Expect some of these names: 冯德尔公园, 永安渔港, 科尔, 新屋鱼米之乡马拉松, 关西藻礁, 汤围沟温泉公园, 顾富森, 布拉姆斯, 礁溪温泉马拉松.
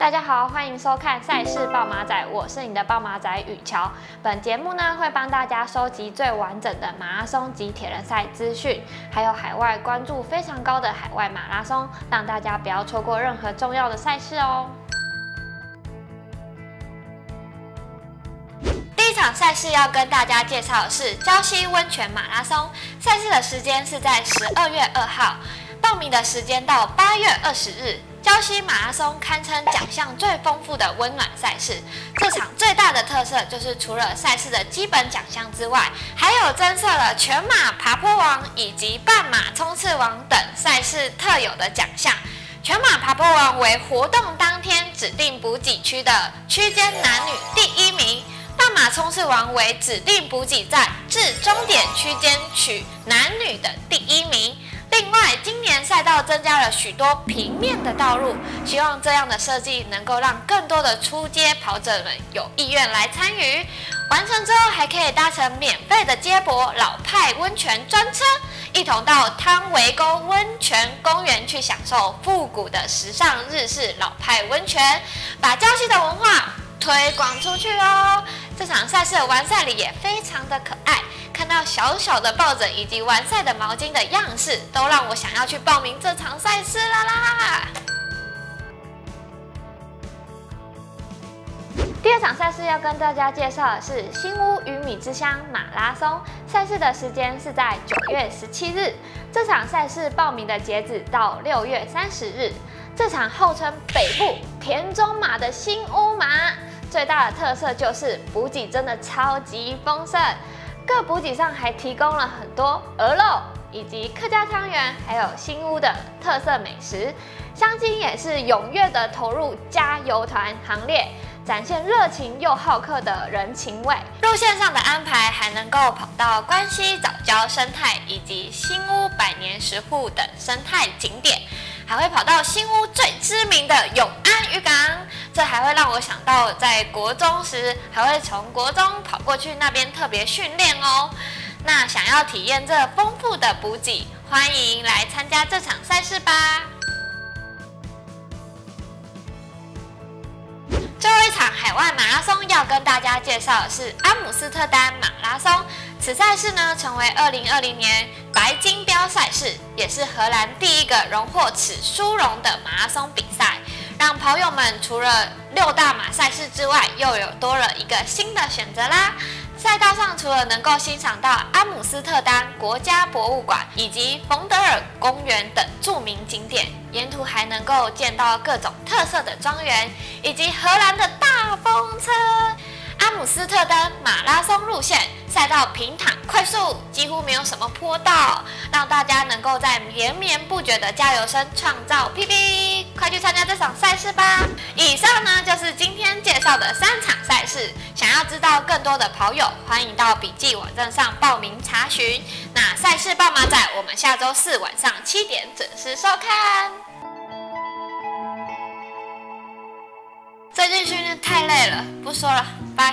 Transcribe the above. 大家好，欢迎收看《赛事报马仔》，我是你的报马仔雨乔。本节目呢会帮大家收集最完整的马拉松及铁人赛资讯，还有海外关注非常高的海外马拉松，让大家不要错过任何重要的赛事哦。 这场赛事要跟大家介绍的是礁溪温泉马拉松，赛事的时间是在12月2号，报名的时间到8月20日。礁溪马拉松堪称奖项最丰富的温暖赛事，这场最大的特色就是除了赛事的基本奖项之外，还有增设了全马爬坡王以及半马冲刺王等赛事特有的奖项。 全马爬坡王为活动当天指定补给区的区间男女第1名，半马冲刺王为指定补给站至终点区间取男女的第1名。另外，今年赛道增加了许多平面的道路，希望这样的设计能够让更多的初阶跑者们有意愿来参与。完成之后，还可以搭乘免费的接驳老派温泉专车，一同到汤围沟温泉公园去享受复古的时尚日式老派温泉，把礁溪的文化推广出去哦。这场赛事的完赛礼也非常的可爱。 看到小小的抱枕以及完赛的毛巾的样式，都让我想要去报名这场赛事啦啦！第二场赛事要跟大家介绍的是新屋鱼米之乡马拉松，赛事的时间是在9月17日，这场赛事报名的截止到6月30日。这场号称北部田中马的新屋马，最大的特色就是补给真的超级丰盛。 各补给站还提供了很多鹅肉以及客家汤圆，还有新屋的特色美食，乡亲也是踊跃的投入加油团行列，展现热情又好客的人情味。路线上的安排还能够跑到关西藻礁生态以及新屋百年石沪等生态景点，还会跑到新屋最知名的永安渔港。 这还会让我想到，在国中时还会从国中跑过去那边特别训练哦。那想要体验这丰富的补给，欢迎来参加这场赛事吧。最后一场海外马拉松要跟大家介绍的是阿姆斯特丹马拉松，此赛事呢成为2020年白金标赛事，也是荷兰第一个荣获此殊荣的马拉松比赛。 让跑友们除了6大马赛事之外，又有多了一个新的选择啦！赛道上除了能够欣赏到阿姆斯特丹国家博物馆以及冯德尔公园等著名景点，沿途还能够见到各种特色的庄园以及荷兰的大风车。阿姆斯特丹马拉松路线赛道平坦快速，几乎没有什么坡道，让大家能够在绵绵不绝的加油声创造 PB。 快去参加这场赛事吧！以上呢就是今天介绍的3场赛事。想要知道更多的跑友，欢迎到笔记网站上报名查询。那赛事报马仔，我们下周4晚上7点准时收看。最近训练太累了，不说了，拜。